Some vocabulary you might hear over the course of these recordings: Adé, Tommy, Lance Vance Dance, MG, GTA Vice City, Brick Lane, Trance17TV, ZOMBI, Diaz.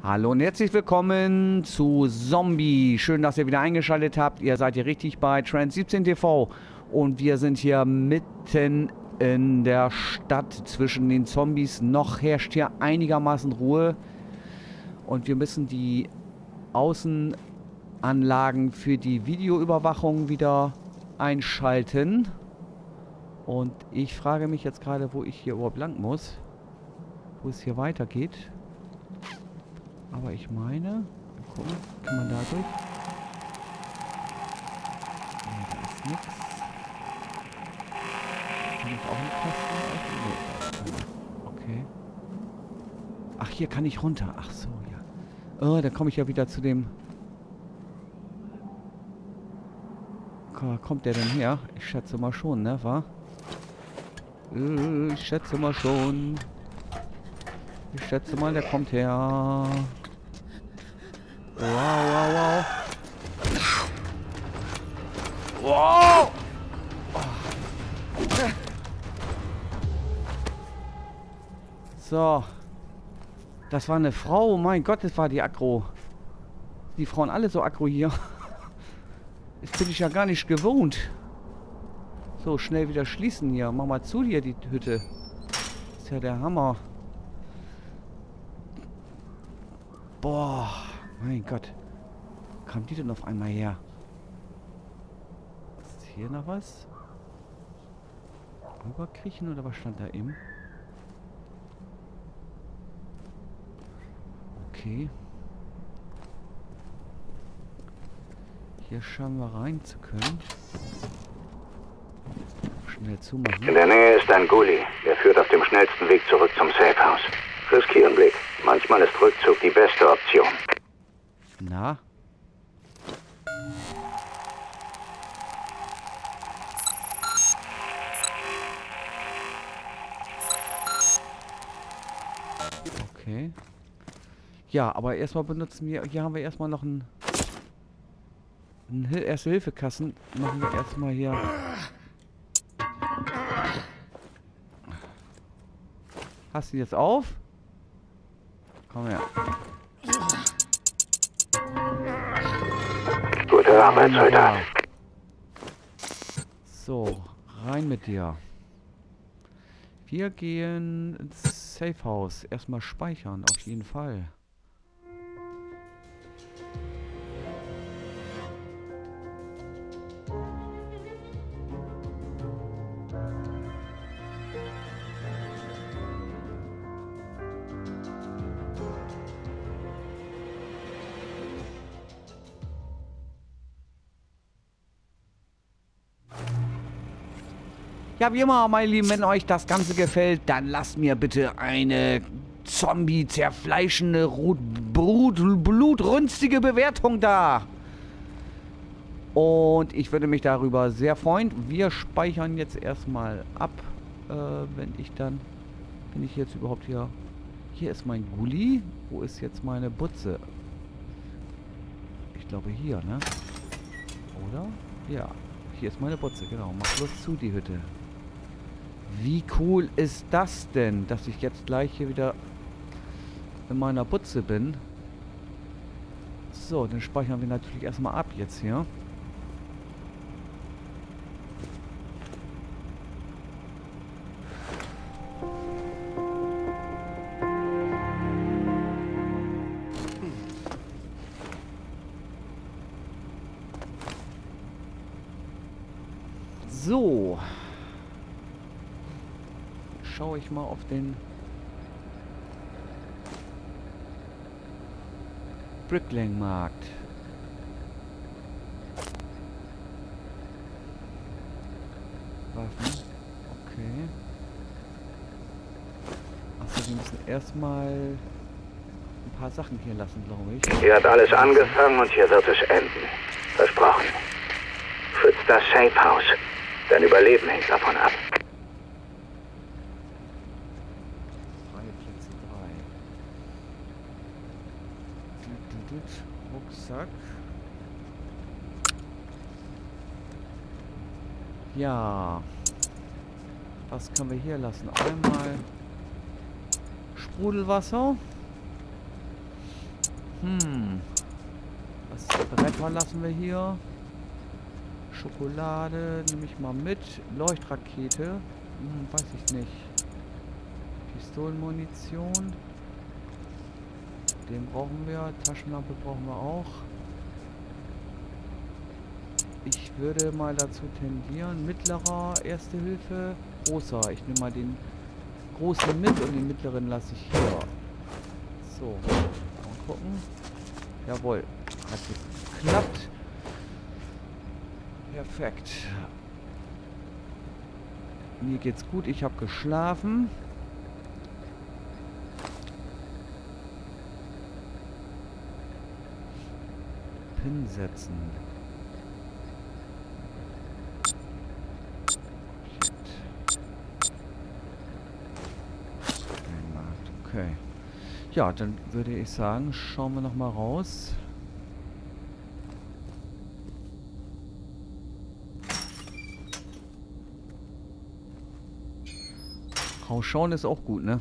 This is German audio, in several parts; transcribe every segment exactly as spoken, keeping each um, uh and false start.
Hallo und herzlich willkommen zu Zombie. Schön, dass ihr wieder eingeschaltet habt. Ihr seid hier richtig bei Trance siebzehn T V. Und wir sind hier mitten in der Stadt zwischen den Zombies. Noch herrscht hier einigermaßen Ruhe. Und wir müssen die Außenanlagen für die Videoüberwachung wieder einschalten. Und ich frage mich jetzt gerade, wo ich hier überhaupt lang muss. Wo es hier weitergeht. Aber ich meine, gucken, kann man da durch? Nee, da ist nichts. Kann ich auch nicht testen? Nee, okay. Ach, hier kann ich runter. Ach so, ja. Oh, da komme ich ja wieder zu dem... Kommt der denn her? Ich schätze mal schon, ne? Wa? Ich schätze mal schon. Ich schätze mal, der kommt her. Wow, wow, wow. Wow! So. Das war eine Frau. Mein Gott, das war die aggro. Die Frauen alle so aggro hier. Das bin ich ja gar nicht gewohnt. So, schnell wieder schließen hier. Mach mal zu dir, die Hütte. Ist ja der Hammer. Boah, mein Gott. Wo kam die denn auf einmal her? Ist hier noch was? Rüberkriechen oder was stand da eben? Okay. Hier scheinen wir rein zu können. Schnell zumachen. In der Nähe ist ein Gully. Der führt auf dem schnellsten Weg zurück zum Safehouse. Riskieren Blick. Manchmal ist Rückzug die beste Option. Na? Okay. Ja, aber erstmal benutzen wir... Hier haben wir erstmal noch einen... einen Hil- Erste-Hilfe-Kasten. Machen wir erstmal hier... Hast du jetzt auf? Komm her. Gute Arbeit, Soldat. So, rein mit dir. Wir gehen ins Safehouse. Erstmal speichern, auf jeden Fall. Ja, wie immer, meine Lieben, wenn euch das Ganze gefällt, dann lasst mir bitte eine Zombie-zerfleischende, blutrünstige Bewertung da. Und ich würde mich darüber sehr freuen. Wir speichern jetzt erstmal ab, äh, wenn ich dann... Bin ich jetzt überhaupt hier... Hier ist mein Gully. Wo ist jetzt meine Butze? Ich glaube hier, ne? Oder? Ja. Hier ist meine Butze, genau. Mach bloß zu, die Hütte. Wie cool ist das denn, dass ich jetzt gleich hier wieder in meiner Butze bin? So, dann speichern wir natürlich erstmal ab jetzt hier. So. Schaue ich mal auf den Brick Lane Markt. Waffen. Okay. Also wir müssen erstmal ein paar Sachen hier lassen, glaube ich. Hier hat alles angefangen und hier wird es enden. Versprochen. Schützt das Safehouse. Dein Überleben hängt davon ab. Rucksack. Ja. Was können wir hier lassen? Einmal Sprudelwasser. Hm. Was Bretter lassen wir hier? Schokolade nehme ich mal mit. Leuchtrakete. Hm, weiß ich nicht. Pistolenmunition. Den brauchen wir. Taschenlampe brauchen wir auch. Ich würde mal dazu tendieren. Mittlerer Erste Hilfe. Großer. Ich nehme mal den Großen mit und den Mittleren lasse ich hier. So. Mal gucken. Jawohl. Hat geklappt. Perfekt. Mir geht's gut. Ich habe geschlafen. Pin setzen. Okay. Ja, dann würde ich sagen, schauen wir noch mal raus. Rausschauen ist auch gut, ne?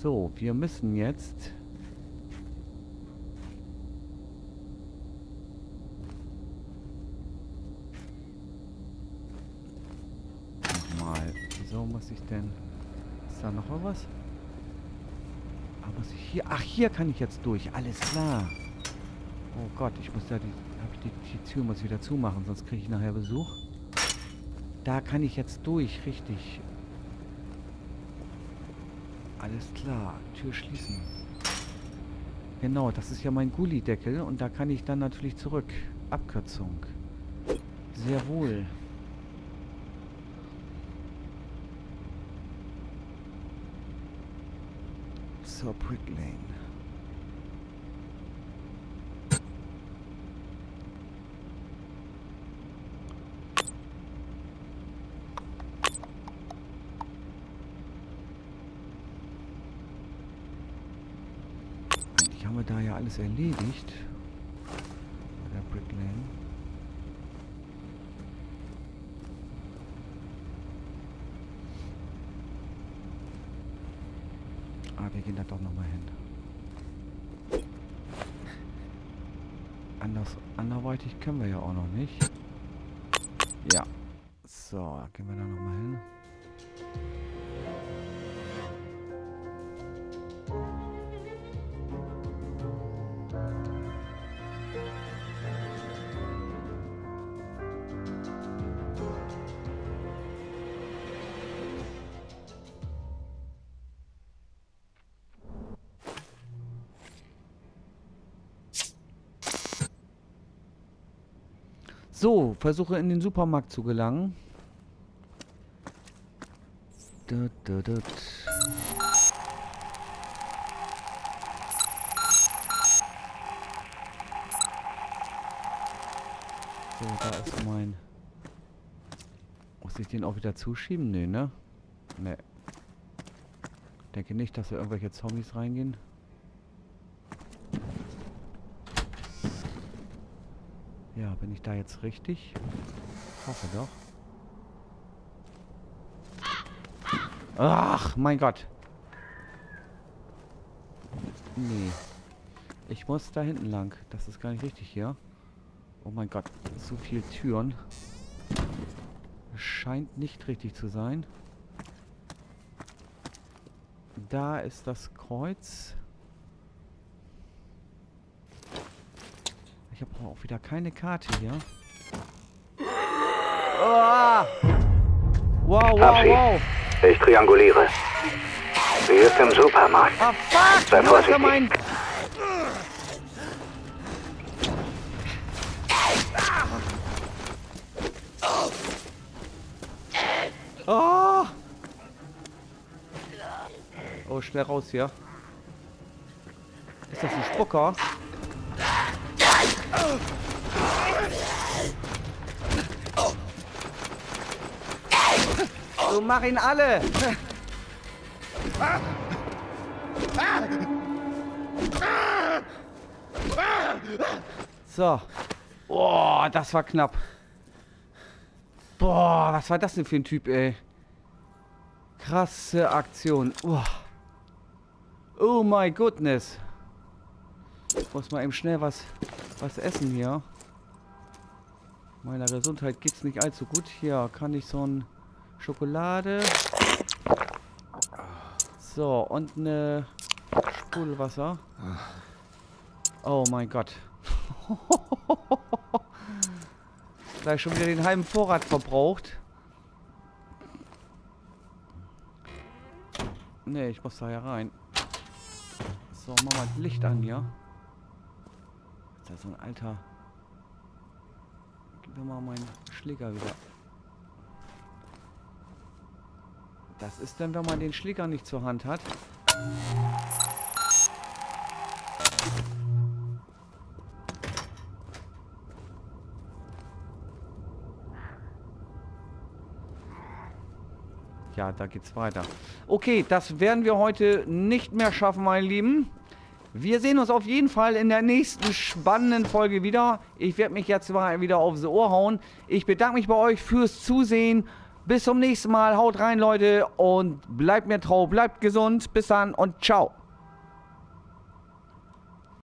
So, wir müssen jetzt... Nochmal. Wieso muss ich denn... Ist da noch was? Aber muss ich hier... Ach, hier kann ich jetzt durch. Alles klar. Oh Gott, ich muss da die... Hab ich die, die Tür muss wieder zumachen, sonst kriege ich nachher Besuch. Da kann ich jetzt durch, richtig. Alles klar, Tür schließen. Genau, das ist ja mein Gullideckel und da kann ich dann natürlich zurück. Abkürzung. Sehr wohl. Zur Brick Lane. Haben wir da ja alles erledigt. Bei der Brick Lane. Ah, wir gehen da doch nochmal hin. Anders, anderweitig können wir ja auch noch nicht. Ja. So, gehen wir da nochmal hin. So, versuche in den Supermarkt zu gelangen. Dut, dut, dut. So, da ist mein... Muss ich den auch wieder zuschieben? Nee, ne? Ne. Denke nicht, dass da irgendwelche Zombies reingehen. Ja, bin ich da jetzt richtig? Hoffe doch. Ach, mein Gott. Nee. Ich muss da hinten lang. Das ist gar nicht richtig hier. Oh mein Gott, so viele Türen. Scheint nicht richtig zu sein. Da ist das Kreuz. Ich habe auch wieder keine Karte hier. Ah! Wow, wow, Abschied. Wow. Ich trianguliere. Sie ist im Supermarkt. Ah, fuck! Sei vorsichtig. Mein... Oh. Oh, schnell raus hier. Ist das ein Spucker? So, mach ihn alle! So. Oh, das war knapp. Boah, was war das denn für ein Typ, ey? Krasse Aktion. Oh. Oh my goodness. Ich muss mal eben schnell was, was essen hier. Meiner Gesundheit geht's nicht allzu gut. Hier kann ich so ein Schokolade. So, und eine Sprudelwasser. Oh mein Gott. Gleich schon wieder den halben Vorrat verbraucht. Ne, ich muss da ja rein. So, machen wir das Licht an hier. Das ist ja so ein alter... Gib mir mal meinen Schläger wieder. Das ist dann, wenn man den Schläger nicht zur Hand hat. Ja, da geht's weiter. Okay, das werden wir heute nicht mehr schaffen, meine Lieben. Wir sehen uns auf jeden Fall in der nächsten spannenden Folge wieder. Ich werde mich jetzt mal wieder aufs Ohr hauen. Ich bedanke mich bei euch fürs Zusehen. Bis zum nächsten Mal. Haut rein, Leute. Und bleibt mir treu, bleibt gesund. Bis dann und ciao.